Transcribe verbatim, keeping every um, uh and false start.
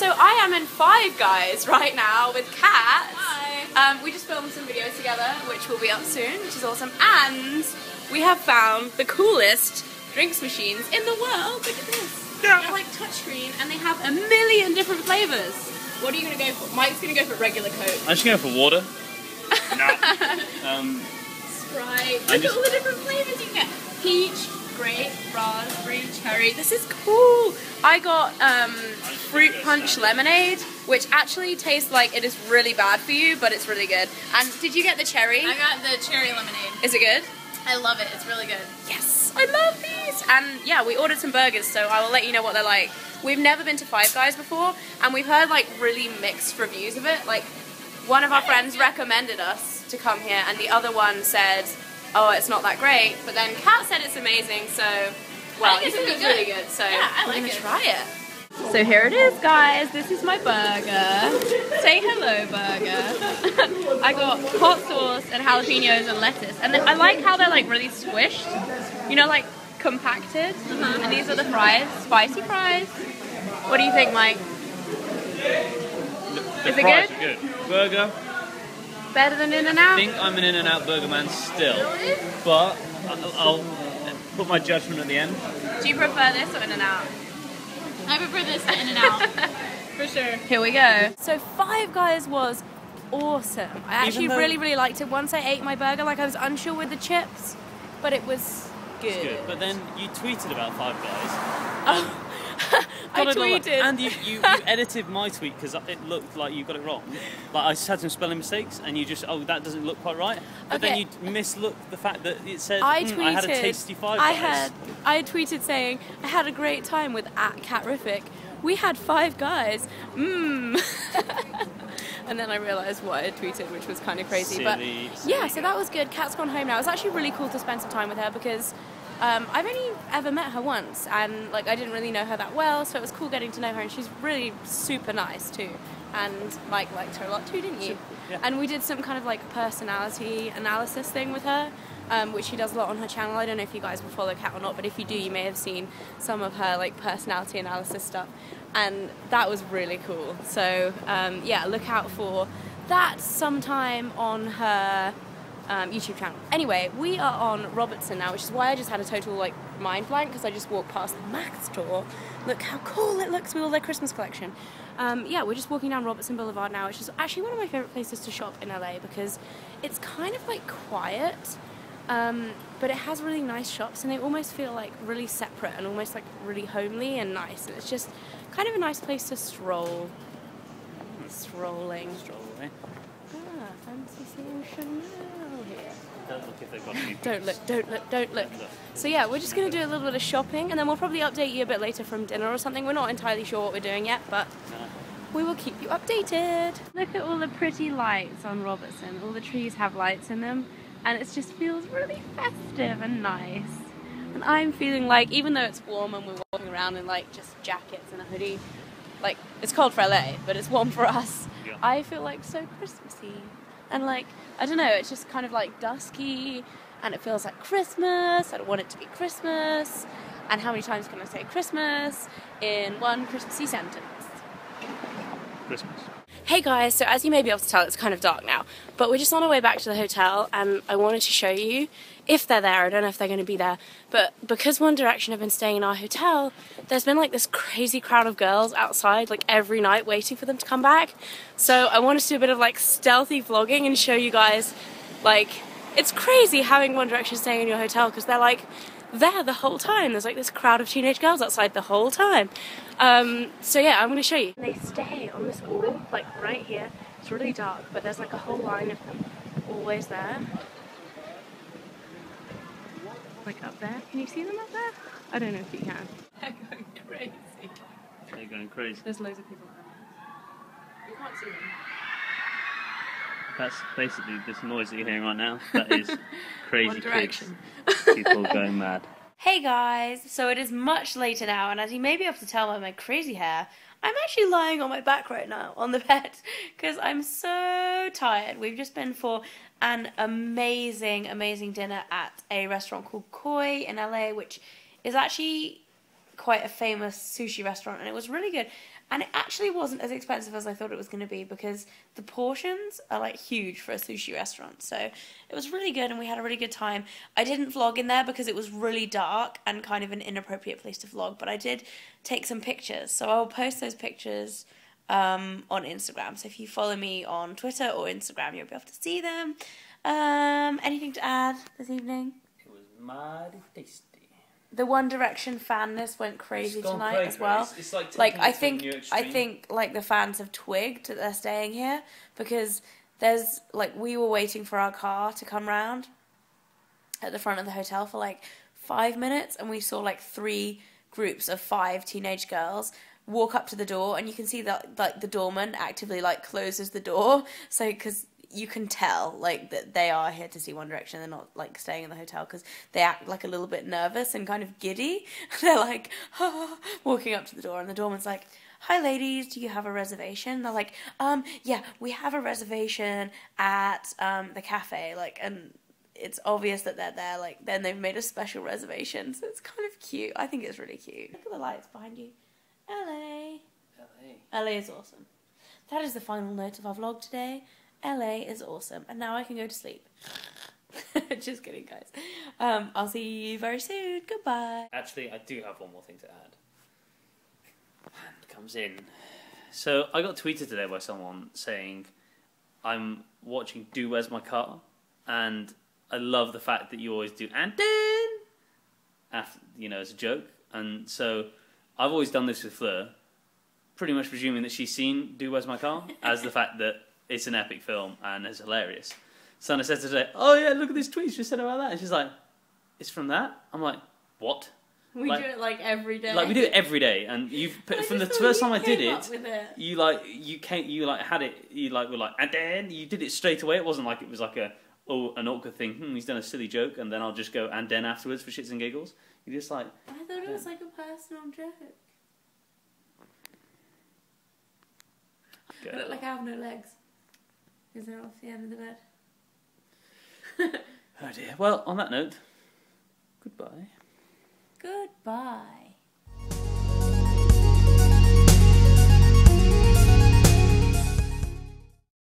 so I am in Five Guys right now with Kat. Hi. Um, we just filmed some videos together, which will be up soon, which is awesome. And we have found the coolest drinks machines in the world. Look at this. Yeah. They're like touchscreen, and they have a million different flavours. What are you going to go for? Mike's going to go for regular Coke. I'm just going to go for water. Nah. um, Sprite. Look just... at all the different flavours you can get. Peach, grape, raspberry, cherry. This is cool. I got um, fruit punch lemonade, which actually tastes like it is really bad for you, but it's really good. And did you get the cherry? I got the cherry lemonade. Is it good? I love it. It's really good. Yes, I love these. And yeah, we ordered some burgers, so I will let you know what they're like. We've never been to Five Guys before, and we've heard like really mixed reviews of it. Like, one of our friends recommended us to come here, and the other one said, oh, it's not that great, but then Kat said it's amazing, so, well, I think it's, it's really good, good so yeah, I like I'm going to try it. So here it is, guys. This is my burger. Say hello, burger. I got hot sauce and jalapenos and lettuce, and I like how they're, like, really squished, you know, like, compacted, mm-hmm. and these are the fries, spicy fries. What do you think, Mike? The, the is it fries good? Are good? Burger. Better than In-N-Out? I think I'm an In-N-Out burger man still, but I'll put my judgment at the end. Do you prefer this or In-N-Out? I prefer this to In-N-Out, for sure. Here we go. So Five Guys was awesome. I actually really, really liked it. Once I ate my burger, like I was unsure with the chips, but it was good. It's good. But then you tweeted about Five Guys. Um, I tweeted. Like, and you, you, you edited my tweet because it looked like you got it wrong. Like, I just had some spelling mistakes and you just, oh, that doesn't look quite right. But okay. Then you mislooked the fact that it said, I, mm, tweeted, I had a tasty Five Guys. I, had, I tweeted saying, I had a great time with at Catrific. We had Five Guys. Mmm. And then I realised what I had tweeted, which was kind of crazy. Silly, but silly. Yeah, so that was good. Kat's gone home now. It's actually really cool to spend some time with her because... Um, I've only ever met her once, and like I didn't really know her that well, so it was cool getting to know her, and she's really super nice too. And Mike liked her a lot too, didn't you? Yeah. And we did some kind of like personality analysis thing with her, um, which she does a lot on her channel. I don't know if you guys will follow Kat or not, but if you do, you may have seen some of her like personality analysis stuff, and that was really cool. So um, yeah, look out for that sometime on her Um, YouTube channel. Anyway, we are on Robertson now, which is why I just had a total like mind blank because I just walked past the Max store. Look how cool it looks with all their Christmas collection. Um, yeah, we're just walking down Robertson Boulevard now, which is actually one of my favourite places to shop in L A because it's kind of like quiet, um, but it has really nice shops and they almost feel like really separate and almost like really homely and nice. And it's just kind of a nice place to stroll. Strolling. Strolling. Ah, fancy seeing Chanel. Don't look if they've got any. Don't look, don't look, don't look. So yeah, we're just going to do a little bit of shopping and then we'll probably update you a bit later from dinner or something. We're not entirely sure what we're doing yet, but we will keep you updated. Look at all the pretty lights on Robertson. All the trees have lights in them and it just feels really festive and nice. And I'm feeling like, even though it's warm and we're walking around in like just jackets and a hoodie, like it's cold for L A, but it's warm for us. Yeah. I feel like so Christmassy. And like, I don't know, it's just kind of like dusky and it feels like Christmas. I don't want it to be Christmas. And how many times can I say Christmas in one Christmassy sentence? Christmas. Hey guys, so as you may be able to tell, it's kind of dark now, but we're just on our way back to the hotel and I wanted to show you if they're there. I don't know if they're going to be there, but because One Direction have been staying in our hotel, there's been like this crazy crowd of girls outside like every night waiting for them to come back. So I wanted to do a bit of like stealthy vlogging and show you guys, like, it's crazy having One Direction staying in your hotel because they're like there the whole time. There's like this crowd of teenage girls outside the whole time. Um, so yeah, I'm going to show you. They stay on this wall, like right here. It's really dark, but there's like a whole line of them always there. Like up there. Can you see them up there? I don't know if you can. They're going crazy. They're going crazy. There's loads of people up there. You can't see them. That's basically this noise that you're hearing right now. That is crazy kids. People going mad. Hey guys, so it is much later now and as you may be able to tell by my crazy hair, I'm actually lying on my back right now on the bed because I'm so tired. We've just been for an amazing, amazing dinner at a restaurant called Koi in L A, which is actually quite a famous sushi restaurant, and it was really good. And it actually wasn't as expensive as I thought it was going to be, because the portions are like huge for a sushi restaurant. So it was really good and we had a really good time. I didn't vlog in there because it was really dark and kind of an inappropriate place to vlog, but I did take some pictures. So I will post those pictures um, on Instagram. So if you follow me on Twitter or Instagram, you'll be able to see them. Um, anything to add this evening? It was mighty tasty. The One Direction fanness went crazy tonight crazy. as well. It's, it's like, like I think I think like the fans have twigged that they're staying here, because there's like we were waiting for our car to come round at the front of the hotel for like five minutes, and we saw like three groups of five teenage girls walk up to the door, and you can see that like the doorman actively like closes the door, so because. You can tell like that they are here to see One Direction. They're not like staying in the hotel, because they act like a little bit nervous and kind of giddy. They're like oh, walking up to the door, and the doorman's like, "Hi ladies, do you have a reservation?" And they're like, "Um, yeah, we have a reservation at um the cafe." Like, and it's obvious that they're there. Like, then they've made a special reservation, so it's kind of cute. I think it's really cute. Look at the lights behind you, L A. L A. L A is awesome. That is the final note of our vlog today. L A is awesome, and now I can go to sleep. Just kidding, guys. Um, I'll see you very soon. Goodbye. Actually, I do have one more thing to add. And comes in. So I got tweeted today by someone saying, "I'm watching Do Where's My Car," and I love the fact that you always do and then after, you know, as a joke. And so I've always done this with Fleur, pretty much presuming that she's seen Do Where's My Car as the fact that. It's an epic film and it's hilarious. So I said to her today, "Oh yeah, look at this tweet she just said about that." And she's like, "It's from that?" I'm like, "What?" We like, do it like every day. Like we do it every day, and you've put, from the first time I did it, it, you like you came, you like had it, you like were like, and then you did it straight away. It wasn't like it was like a oh an awkward thing. Hmm, he's done a silly joke, and then I'll just go and then afterwards for shits and giggles. You just like. I thought it then. was like a personal joke. Go. I look like I have no legs. Is there off the end of the bed? Oh dear. Well, on that note, goodbye. Goodbye.